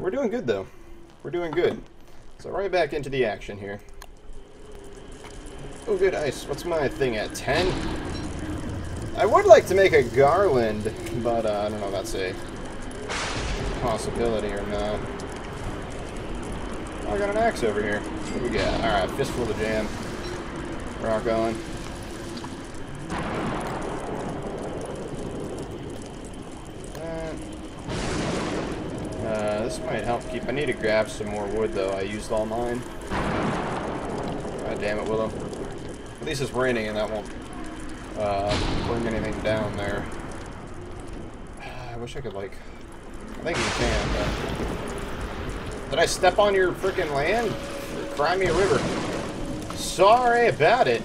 We're doing good, though. We're doing good. So right back into the action here. Oh, good ice. What's my thing at? 10? I would like to make a garland, but I don't know if that's a possibility or not. Oh, I got an axe over here. What do we got? Alright, fistful of jam. Rock on. This might help keep. I need to grab some more wood, though. I used all mine. God damn it, Willow. At least it's raining and that won't bring anything down there. I wish I could, like... I think you can, but... Did I step on your frickin' land? Cry me a river. Sorry about it.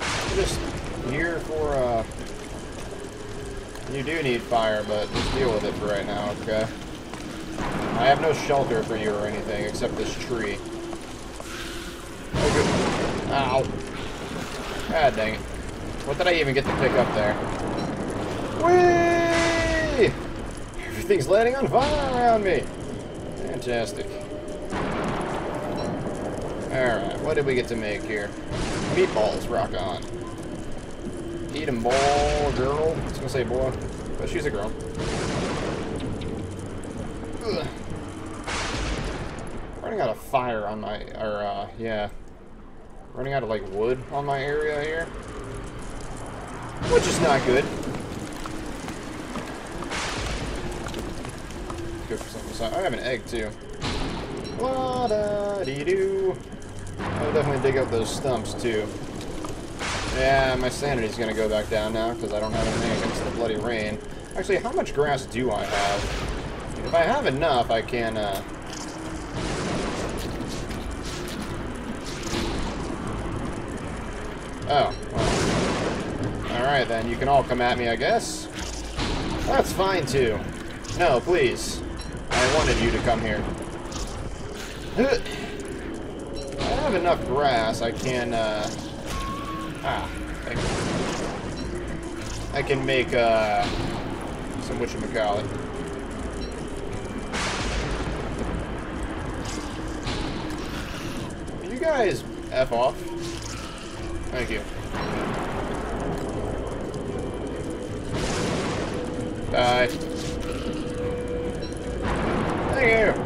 I'm just here for, You do need fire, but just deal with it for right now, okay? I have no shelter for you or anything, except this tree. Oh, good. Ow. Ah, dang it. What did I even get to pick up there? Whee! Everything's landing on fire around me! Fantastic. Alright, what did we get to make here? Meatballs, rock on. Eat 'em all, girl. I was gonna say boy, but she's a girl. Ugh. Running out of fire on my, or, yeah. Running out of, like, wood on my area here. Which is not good. Let's go for something beside. I have an egg, too. La-da-dee-doo. I'll definitely dig up those stumps, too. Yeah, my sanity's gonna go back down now, because I don't have anything against the bloody rain. Actually, how much grass do I have? If I have enough, I can, Oh. Well. Alright then, you can all come at me, I guess. That's fine, too. No, please. I wanted you to come here. If I have enough grass, I can, I can make, some whatchamacallit. Guys, F off. Thank you. Die. Thank you. A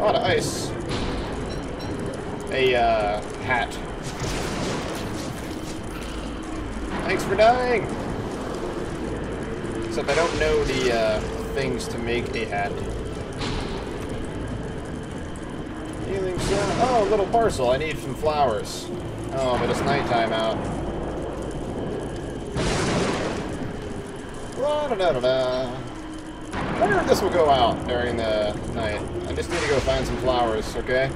lot of ice. A, hat. Thanks for dying! Except I don't know the, things to make a hat. Oh, a little parcel. I need some flowers. Oh, but it's nighttime out. La-da-da-da-da. I wonder if this will go out during the night. I just need to go find some flowers, okay?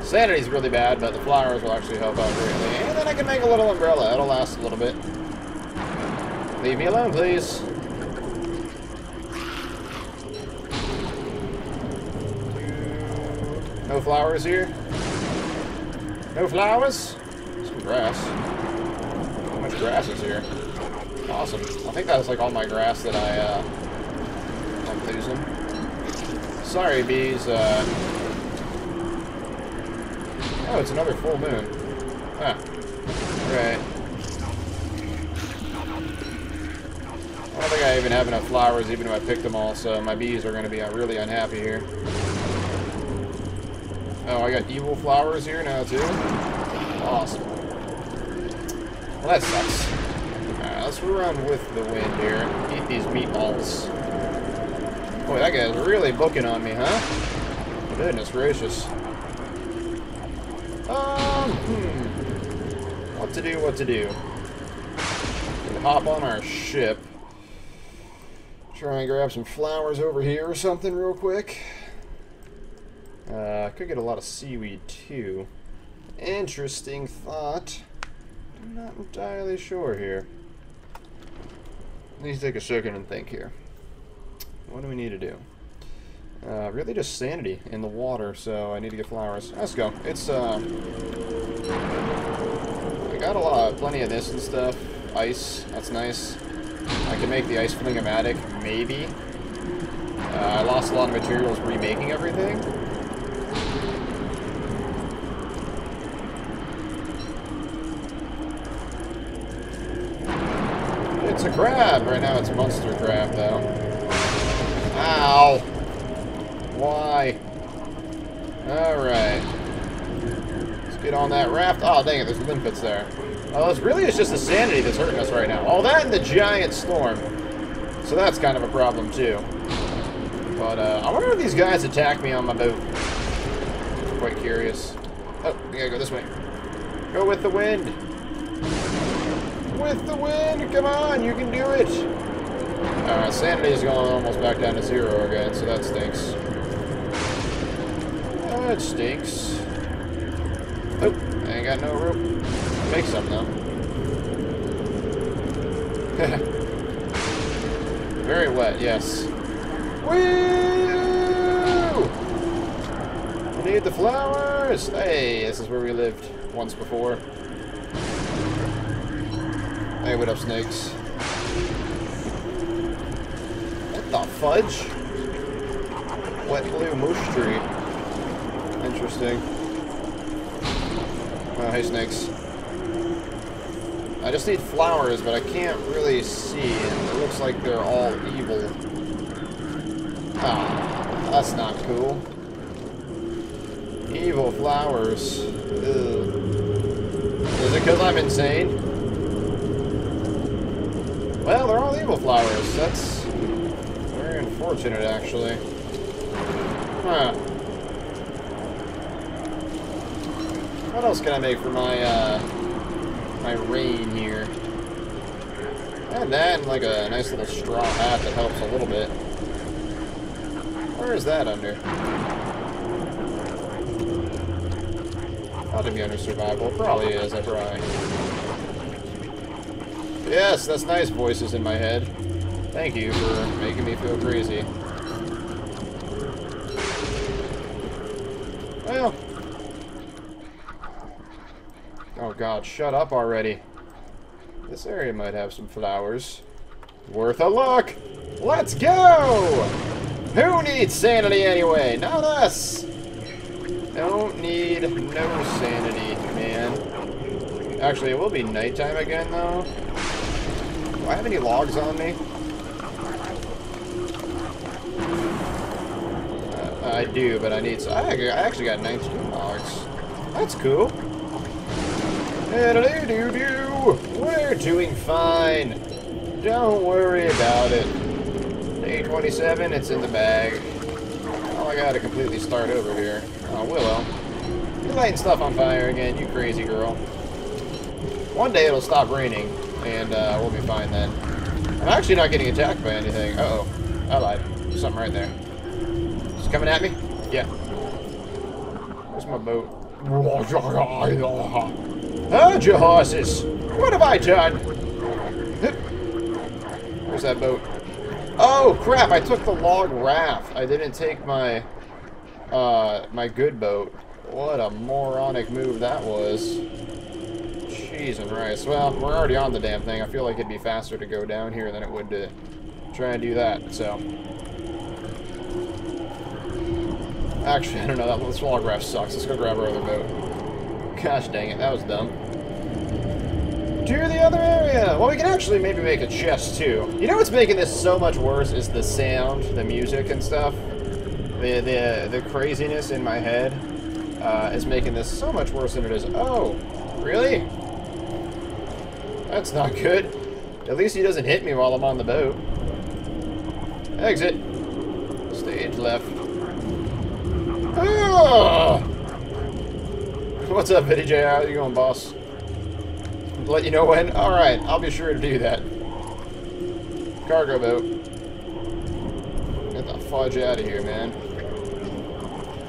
Sanity's really bad, but the flowers will actually help out greatly. And then I can make a little umbrella. It'll last a little bit. Leave me alone, please. No flowers here. No flowers? Some grass. How much grass is here? Awesome. I think that was like all my grass that I, I'm losing. Sorry, bees. Oh, it's another full moon. Ah. Right. I don't think I even have enough flowers, even if I picked them all, so my bees are going to be really unhappy here. Oh, I got evil flowers here now, too. Awesome. Well, that sucks. Alright, let's run with the wind here and eat these meatballs. Boy, that guy's really booking on me, huh? Goodness gracious. What to do, what to do. We'll hop on our ship. Try and grab some flowers over here or something real quick. I could get a lot of seaweed, too. Interesting thought. I'm not entirely sure here. Let's take a second and think here. What do we need to do? Really just sanity in the water, so I need to get flowers. Let's go. It's, I got a lot, plenty of this and stuff. Ice, that's nice. I can make the Ice Flingomatic, maybe. I lost a lot of materials remaking everything. It's a crab. Right now it's a monster crab, though. Ow! Why? Alright. Let's get on that raft. Oh, dang it, there's limpets there. Oh, it's really just the sanity that's hurting us right now. All that and the giant storm. So that's kind of a problem, too. But, I wonder if these guys attack me on my boat. I'm quite curious. Oh, we gotta go this way. Go with the wind! With the wind! Come on, you can do it! Alright, sanity is going almost back down to zero again, so that stinks. That stinks. Oh, I ain't got no rope. I'll make some, though. Very wet, yes. Woo! We need the flowers! Hey, this is where we lived once before. Hey, what up, snakes? What the fudge? Wet blue moosh tree. Interesting. Oh, hey, snakes. I just need flowers, but I can't really see. It looks like they're all evil. Ah, that's not cool. Evil flowers. Ugh. Is it because I'm insane? Well, they're all evil flowers. That's very unfortunate, actually. Huh. What else can I make for my, my rain here? And then, like, a nice little straw hat that helps a little bit. Where is that under? Ought to be under survival. It probably is, I probably. Yes, that's nice voices in my head. Thank you for making me feel crazy. Well. Oh god, shut up already. This area might have some flowers. Worth a look! Let's go! Who needs sanity anyway? Not us! Don't need no sanity, man. Actually, it will be nighttime again, though. Do I have any logs on me? I do, but I need some. I actually got 19 logs. That's cool. We're doing fine. Don't worry about it. Day 27, it's in the bag. Oh, I gotta completely start over here. Oh, Willow. You're lighting stuff on fire again, you crazy girl. One day it'll stop raining, and we'll be fine then. I'm actually not getting attacked by anything. Uh-oh. I lied. There's something right there. It's coming at me? Yeah. Where's my boat? Hide your horses! What have I done? Where's that boat? Oh crap! I took the log raft. I didn't take my my good boat. What a moronic move that was. Jeez and rice. Well, we're already on the damn thing. I feel like it'd be faster to go down here than it would to try and do that. So actually, I don't know. That this log raft sucks. Let's go grab our other boat. Gosh dang it, that was dumb. To the other area! Well, we can actually maybe make a chest, too. You know what's making this so much worse is the sound, the music and stuff. The craziness in my head is making this so much worse than it is. Oh, really? That's not good. At least he doesn't hit me while I'm on the boat. Exit. Stage left. Ah! What's up, ViddyJ? How you going, boss? Let you know when? Alright, I'll be sure to do that. Cargo boat. Get the fudge out of here, man.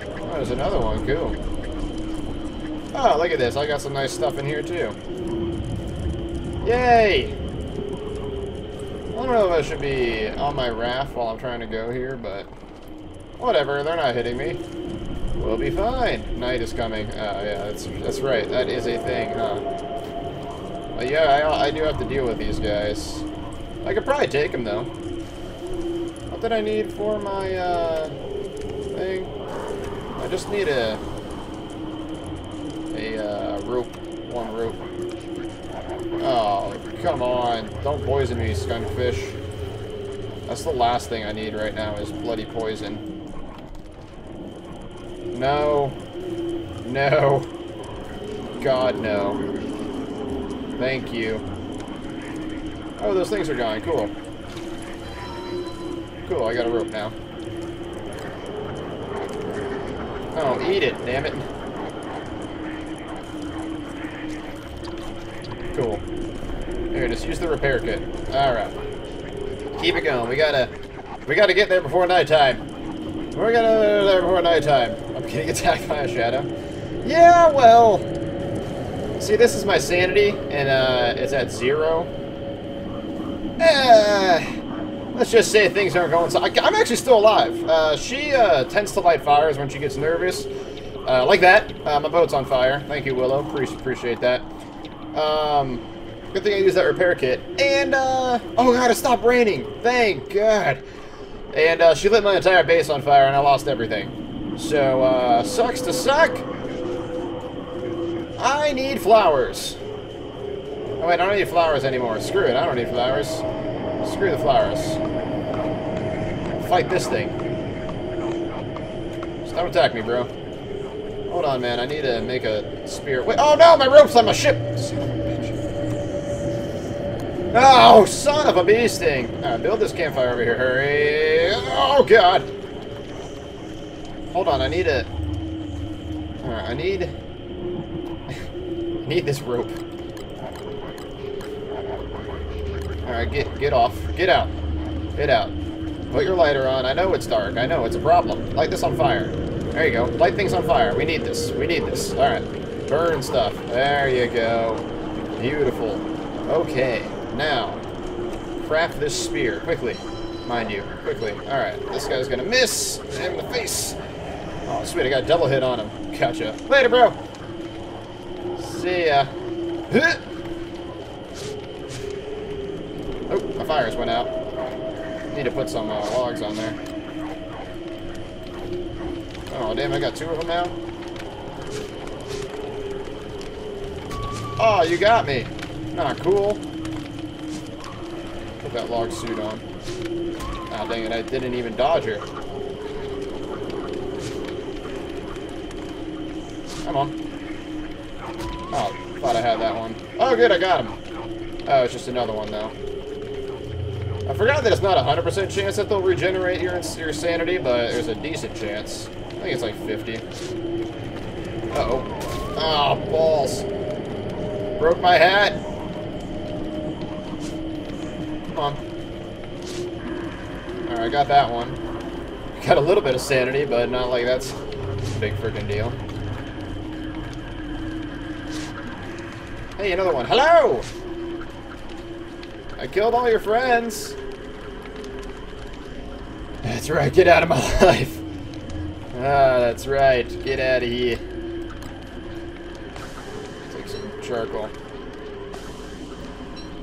Oh, there's another one. Cool. Oh, look at this. I got some nice stuff in here, too. Yay! I don't know if I should be on my raft while I'm trying to go here, but... whatever, they're not hitting me. We'll be fine. Night is coming. Oh, yeah, that's right. That is a thing, huh? But yeah, I do have to deal with these guys. I could probably take them, though. I'll what did I need for my thing? I just need a rope. One rope. Oh, come on. Don't poison me, skunkfish. That's the last thing I need right now is bloody poison. No. No. God, no. Thank you. Oh, those things are gone. Cool. Cool, I got a rope now. Oh, eat it, damn it. Cool. Here, just use the repair kit. Alright. Keep it going. We gotta get there before nighttime. We're gonna get there before nighttime. I'm getting attacked by a shadow. Yeah, well. See, this is my sanity, and it's at 0. Let's just say things aren't going so... I'm actually still alive. She tends to light fires when she gets nervous. Like that. My boat's on fire. Thank you, Willow. Appreciate that. Good thing I used that repair kit. And, oh god, it stopped raining! Thank god! And, she lit my entire base on fire and I lost everything. So, sucks to suck! I need flowers! Oh wait, I don't need flowers anymore. Screw it, I don't need flowers. Screw the flowers. Fight this thing. Stop attacking me, bro. Hold on, man, I need to make a spear. Wait, oh no, my rope's on my ship! Son of a bitch. Oh, son of a bee sting! Alright, build this campfire over here, hurry! Oh god! Hold on, I need a... Alright, I need... I need this rope. Alright, get off. Get out. Get out. Put your lighter on. I know it's dark. I know, it's a problem. Light this on fire. There you go. Light things on fire. We need this. We need this. Alright. Burn stuff. There you go. Beautiful. Okay. Now, craft this spear. Quickly. Mind you. Quickly. Alright. This guy's gonna miss. Hit him in the face. Oh, sweet. I got a double hit on him. Gotcha. Later, bro. See ya. Oh, my fires went out. Need to put some logs on there. Oh, damn, I got 2 of them now. Oh, you got me. Not cool. Put that log suit on. Ah, dang it, I didn't even dodge her. Come on. Oh, thought I had that one. Oh, good, I got him. Oh, it's just another one, though. I forgot that it's not a 100% chance that they'll regenerate your sanity, but there's a decent chance. I think it's like 50. Uh-oh. Oh, balls. Broke my hat. Come on. Alright, I got that one. Got a little bit of sanity, but not like that's a big freaking deal. Hey, another one. Hello! I killed all your friends. That's right, get out of my life. Ah, that's right. Get out of here. Take some charcoal.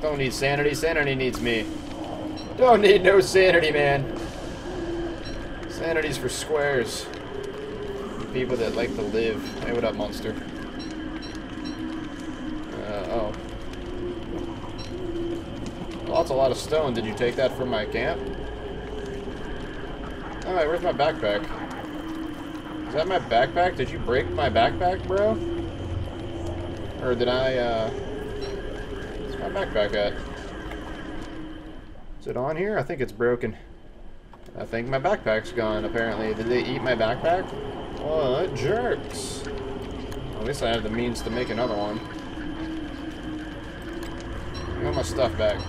Don't need sanity. Sanity needs me. Don't need no sanity, man. Sanity's for squares. People that like to live. Hey, what up, monster? Oh. Well, that's a lot of stone. Did you take that from my camp? Alright, where's my backpack? Is that my backpack? Did you break my backpack, bro? Or did I, where's my backpack at? Is it on here? I think it's broken. I think my backpack's gone, apparently. Did they eat my backpack? Oh, that jerks. Well, at least I have the means to make another one. I got my stuff back.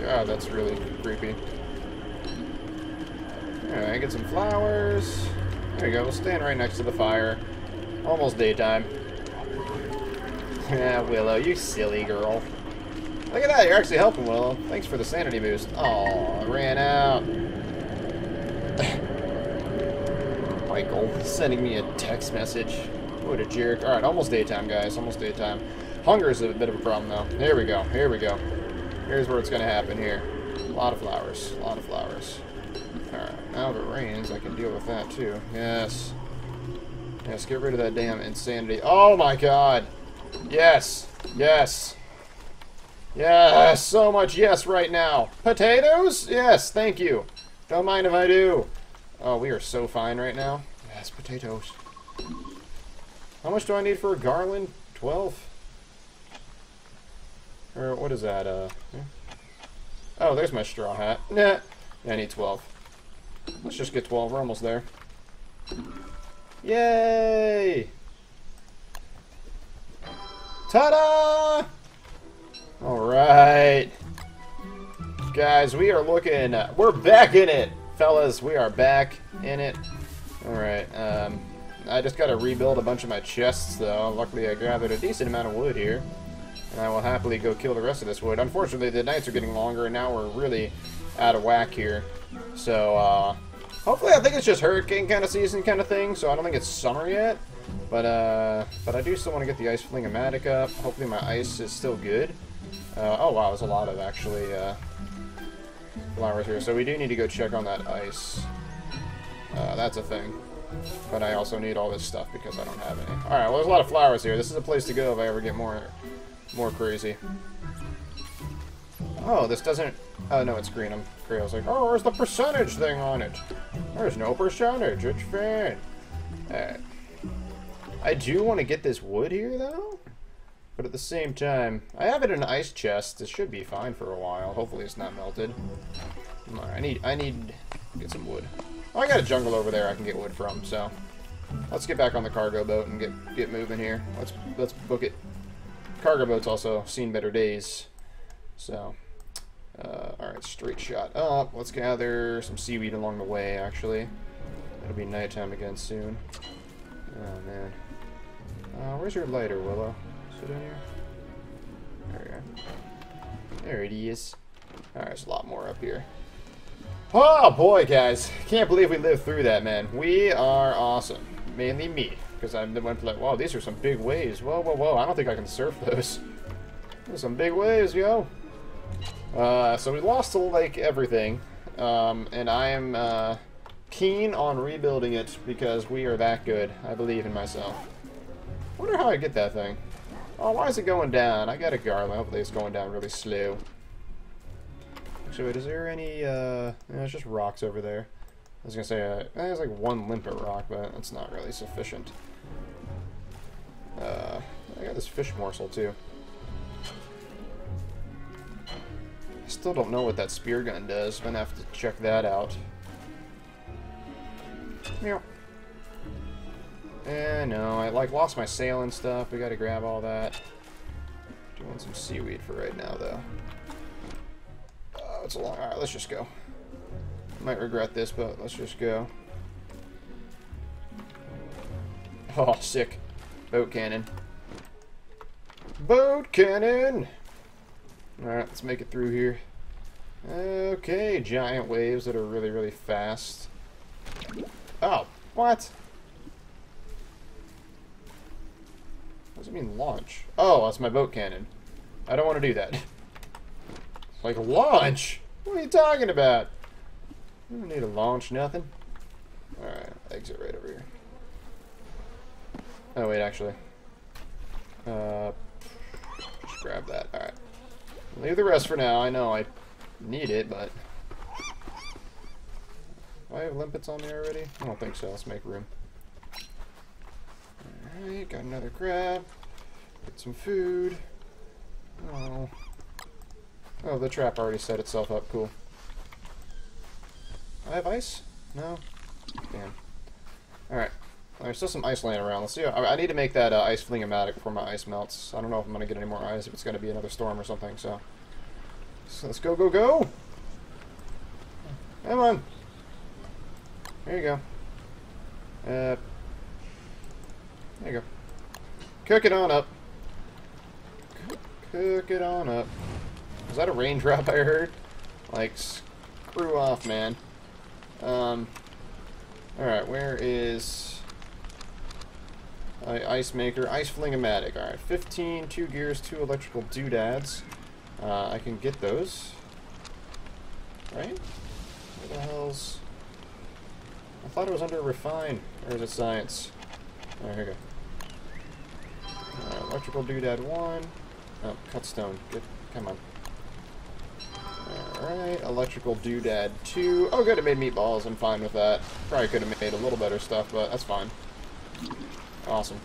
God, that's really creepy. Alright, get some flowers. There you go, we'll stand right next to the fire. Almost daytime. Yeah, Willow, you silly girl. Look at that, you're actually helping, Willow. Thanks for the sanity boost. Aw, I ran out. Michael, sending me a text message. What a jerk. Alright, almost daytime, guys. Almost daytime. Hunger is a bit of a problem, though. Here we go. Here we go. Here's where it's going to happen here. A lot of flowers. A lot of flowers. Alright, now if it rains, I can deal with that too. Yes. Yes, get rid of that damn insanity. Oh my god! Yes! Yes! Yes! So much yes right now! Potatoes? Yes, thank you! Don't mind if I do! Oh, we are so fine right now. Yes, potatoes. How much do I need for a garland? 12? Or what is that? Oh, there's my straw hat. Nah. Yeah, I need 12. Let's just get 12. We're almost there. Yay! Ta-da! Alright. Guys, we are looking... we're back in it! Fellas, we are back in it. Alright, I just gotta rebuild a bunch of my chests, though. Luckily, I gathered a decent amount of wood here. And I will happily go kill the rest of this wood. Unfortunately, the nights are getting longer, and now we're really out of whack here. So, hopefully, I think it's just hurricane kind of season kind of thing, so I don't think it's summer yet. But I do still want to get the Ice Flingomatic up. Hopefully, my ice is still good. Oh, wow, there's a lot of, actually, flowers here. So we do need to go check on that ice. That's a thing. But I also need all this stuff because I don't have any. Alright, well, there's a lot of flowers here. This is a place to go if I ever get more crazy. Oh, this doesn't... Oh, no, it's green. I'm crazy. I was like, oh, where's the percentage thing on it? There's no percentage. It's fine. Alright. I do want to get this wood here, though. But at the same time, I have it in an ice chest. It should be fine for a while. Hopefully it's not melted. Alright, I need to get some wood. Oh, I got a jungle over there I can get wood from, so... Let's get back on the cargo boat and get moving here. Let's book it. Cargo boat's also seen better days. So... alright, straight shot up. Let's gather some seaweed along the way, actually. It'll be nighttime again soon. Oh, man. Where's your lighter, Willow? Is it in here? There we are. There it is. Alright, there's a lot more up here. Oh, boy, guys. Can't believe we lived through that, man. We are awesome. Mainly me. Because I'm the one like, wow, these are some big waves. Whoa, whoa, whoa. I don't think I can surf those. Those are some big waves, yo. So we lost to like everything, and I am keen on rebuilding it because we are that good. I believe in myself. Wonder how I get that thing. Oh, why is it going down? I got a garland. Hopefully it's going down really slow. Actually, wait, is there any, yeah, it's just rocks over there. I was gonna say, there's like one limpet rock, but that's not really sufficient. I got this fish morsel, too. I still don't know what that spear gun does. I'm gonna have to check that out. Meow. And no, I like lost my sail and stuff. We gotta grab all that. Doing some seaweed for right now, though. Oh, it's a long. Alright, let's just go. Might regret this, but let's just go. Oh, sick. Boat cannon. Boat cannon! Alright, let's make it through here. Okay, giant waves that are really, really fast. Oh, what? What does it mean, launch? Oh, that's my boat cannon. I don't want to do that. It's like, launch? What are you talking about? You don't need to launch nothing. Alright, exit right over here. Oh, wait, actually. Just grab that. Alright. Leave the rest for now. I know I need it, but... Do I have limpets on there already? I don't think so. Let's make room. Alright, got another crab. Get some food. Oh. Oh, the trap already set itself up. Cool. I have ice? No? Damn. Alright. There's still some ice laying around. Let's see. I need to make that Ice Flingomatic before my ice melts. I don't know if I'm going to get any more ice, if it's going to be another storm or something, so. So let's go, go, go! Come on! There you go. There you go. Cook it on up. Cook it on up. Was that a raindrop I heard? Like, screw off, man. Alright, where is... Ice maker, Ice Flingomatic. Alright, 15, 2 gears, 2 electrical doodads. I can get those. Right? Where the hell's... I thought it was under refine. Or is it science? Alright, here we go. Electrical doodad 1. Oh, cut stone. Good. Come on. Alright, electrical doodad 2. Oh good, it made meatballs. I'm fine with that. Probably could have made a little better stuff, but that's fine. Awesome.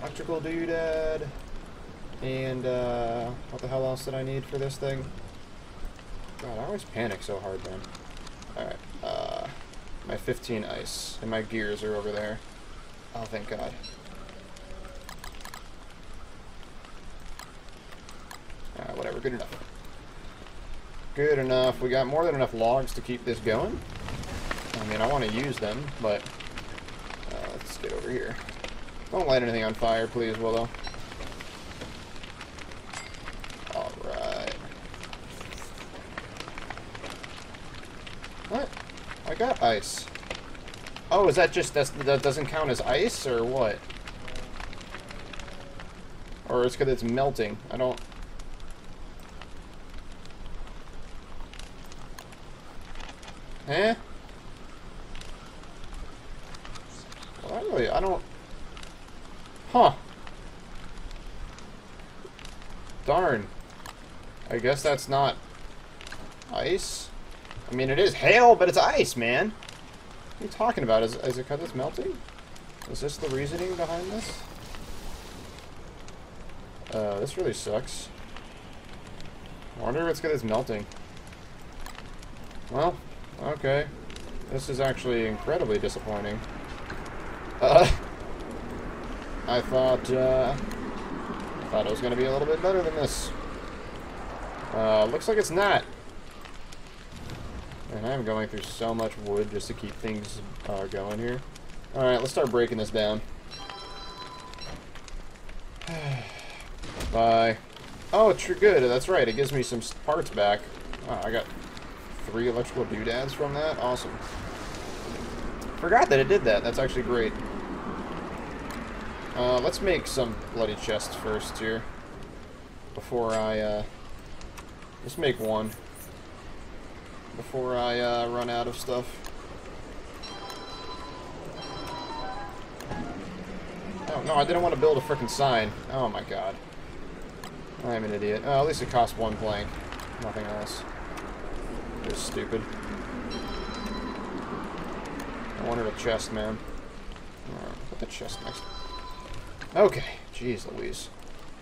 Electrical doodad. And, what the hell else did I need for this thing? God, I always panic so hard, man. Alright, my 15 ice. And my gears are over there. Oh, thank God. Alright, whatever. Good enough. Good enough. We got more than enough logs to keep this going. I mean, I want to use them, but... let's get over here. Don't light anything on fire, please, Willow. What? I got ice. Oh, is that just, that doesn't count as ice, or what? Or it's because it's melting. I don't... Eh? Well, I don't... Huh. Darn. I guess that's not... ice? I mean, it is hail, but it's ice, man. What are you talking about? Is it because it's melting? Is this the reasoning behind this? This really sucks. I wonder if it's because it's melting. Well, okay. This is actually incredibly disappointing. I thought it was going to be a little bit better than this. Looks like it's not. And I'm going through so much wood just to keep things going here. Alright, let's start breaking this down. Bye. Oh, true good. That's right. It gives me some parts back. Oh, I got 3 electrical doodads from that. Awesome. Forgot that it did that. That's actually great. Let's make some bloody chests first here. Before I... let's make one. Before I run out of stuff. Oh, no, I didn't want to build a frickin' sign. Oh, my God. I'm an idiot. At least it cost 1 plank. Nothing else. It was stupid. I wanted a chest, man. Alright, put the chest next. Okay. Jeez Louise.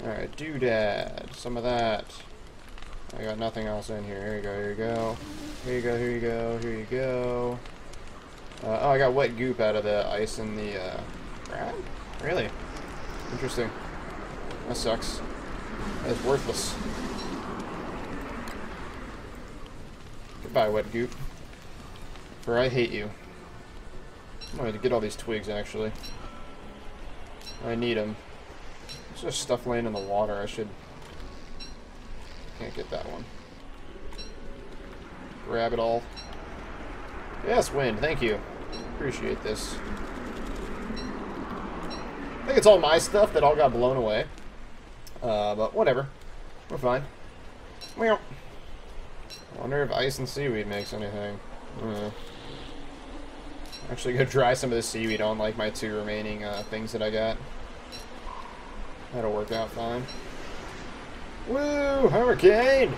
Alright, doodad. Some of that. I got nothing else in here. Here you go, here you go. Here you go, here you go, here you go. Oh, I got wet goop out of the ice in the ground? Really? Interesting. That sucks. That's worthless. Goodbye, wet goop. For I hate you. I'm going to get all these twigs, actually. I need them. There's just stuff laying in the water. I should... Can't get that one. Grab it all. Yes, wind. Thank you. Appreciate this. I think it's all my stuff that all got blown away. But whatever. We're fine. I wonder if ice and seaweed makes anything. I'm actually going to dry some of the seaweed on like my 2 remaining things that I got. That'll work out fine. Woo! Hurricane!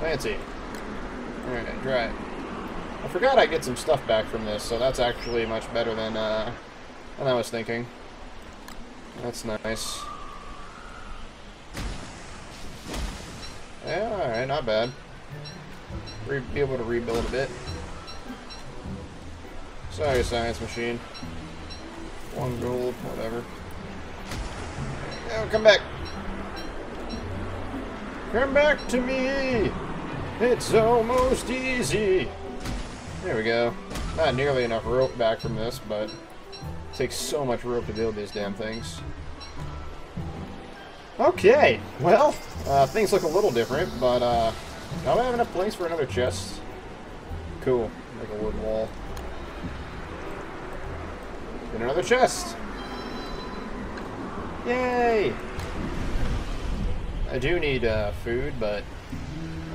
Fancy. Alright, dry it. I forgot I get some stuff back from this, so that's actually much better than I was thinking. That's nice. Yeah, alright, not bad. Be able to rebuild a bit. Sorry, science machine. 1 gold, whatever. Yeah, come back! Come back to me! It's almost easy! There we go. Not nearly enough rope back from this, but it takes so much rope to build these damn things. Okay, well, things look a little different, but I don't have enough place for another chest. Cool. Like a wood wall. And another chest! Yay! I do need food, but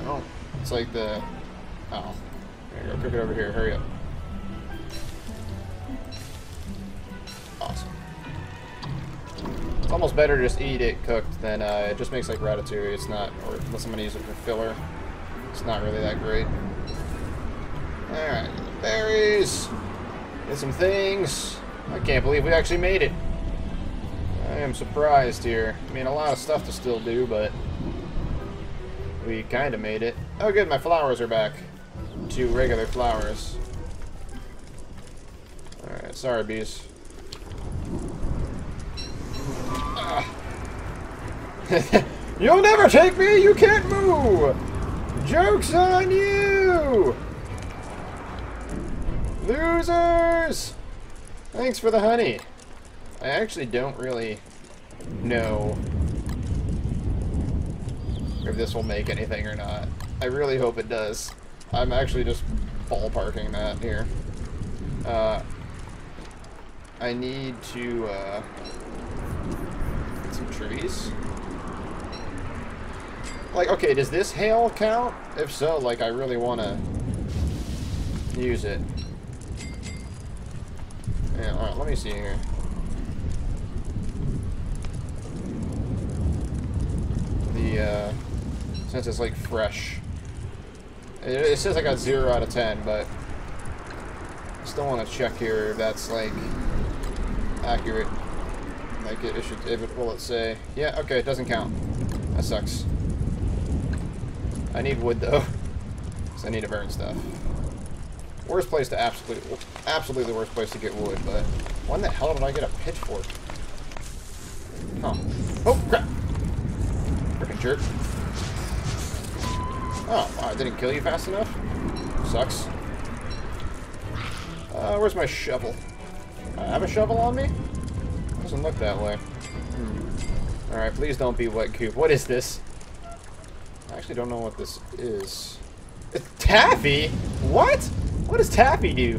I don't. It's like the. Oh. Here, go cook it over here. Hurry up. Awesome. It's almost better to just eat it cooked than it just makes like ratatouille. It's not, or unless I'm gonna use it for filler. It's not really that great. Alright, berries! Get some things! I can't believe we actually made it! I am surprised here. I mean, a lot of stuff to still do, but we kinda made it. Oh good, my flowers are back to regular flowers. Alright, sorry bees. You'll never take me! You can't move! Joke's on you! Losers! Thanks for the honey. I actually don't really know if this will make anything or not. I really hope it does. I'm actually just ballparking that here. I need to get some trees. Like, okay, does this hail count? If so, like, I really want to use it. Yeah, alright, let me see here. The, since it's, like, fresh. It says I got 0 out of 10, but I still want to check here if that's, like, accurate. Like, it should, if it, will it say? Yeah, okay, it doesn't count. That sucks. I need wood, though, because I need to burn stuff. Worst place to absolutely the worst place to get wood, but when the hell did I get a pitchfork? Huh. Oh, crap! Frickin' jerk. Oh, wow, I didn't kill you fast enough? Sucks. Where's my shovel? I have a shovel on me? It doesn't look that way. Hmm. Alright, please don't be wet coop. What is this? I actually don't know what this is. It's taffy? What? What does taffy do?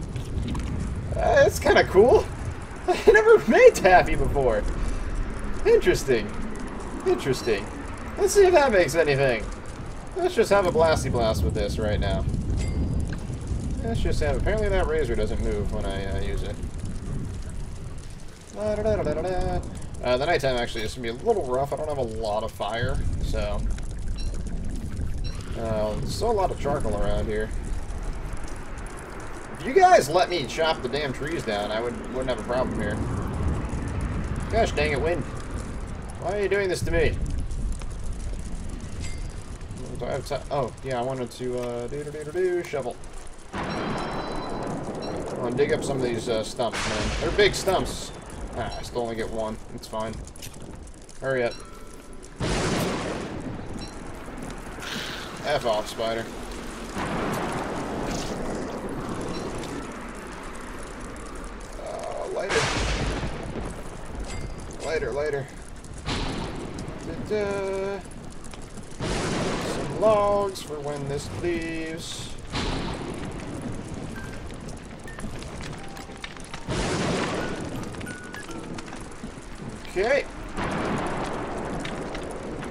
That's kind of cool. I never made taffy before. Interesting. Interesting. Let's see if that makes anything. Let's just have a blasty blast with this right now. Let's just have... Apparently that razor doesn't move when I use it. The nighttime actually is going to be a little rough. I don't have a lot of fire, so... there's still a lot of charcoal around here. If you guys let me chop the damn trees down, I wouldn't have a problem here. Gosh dang it, wind. Why are you doing this to me? Do I have time? Oh, yeah, I wanted to shovel. I want to dig up some of these stumps, man. They're big stumps. Ah, I still only get one. It's fine. Hurry up. F off, spider. Lighter. Lighter. Da-da. Some logs for when this leaves. Okay.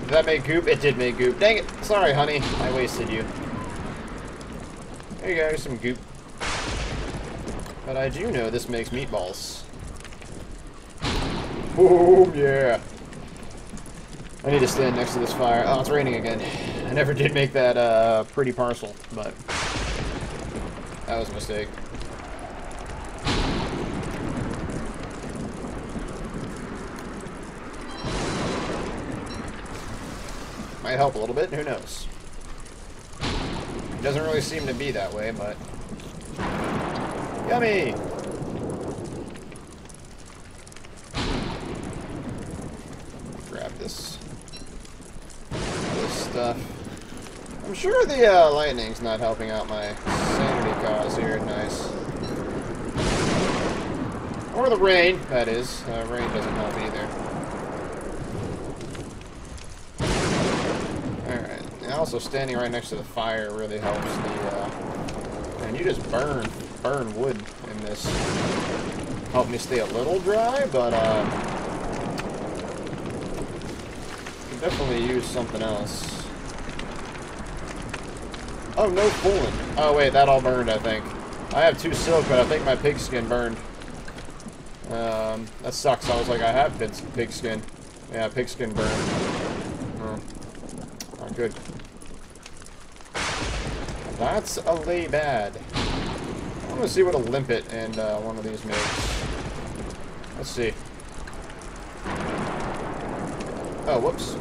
Did that make goop? It did make goop. Dang it! Sorry, honey. I wasted you. There you go. Here's some goop. But I do know this makes meatballs. Oh, yeah. I need to stand next to this fire. Oh, it's raining again. I never did make that pretty parcel, but that was a mistake. Might help a little bit, who knows. It doesn't really seem to be that way, but... Yummy! Grab this stuff. I'm sure the lightning's not helping out my sanity cause here. Nice. Or the rain, that is. Rain doesn't help either. Also, standing right next to the fire really helps the, and you just burn wood in this. Helped me stay a little dry, but, Could definitely use something else. Oh, no fooling. Oh, wait, that all burned, I think. I have 2 silk, but I think my pigskin burned. That sucks. I was like, I have pigskin. Yeah, pigskin burned. Oh, not good. That's a lay bad. I want to see what a limpet and one of these makes. Let's see. Oh, whoops.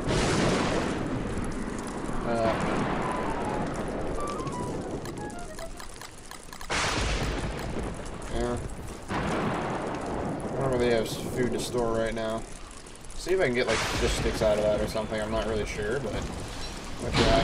Yeah. I don't really have food to store right now. See if I can get like fish sticks out of that or something. I'm not really sure, but let's try.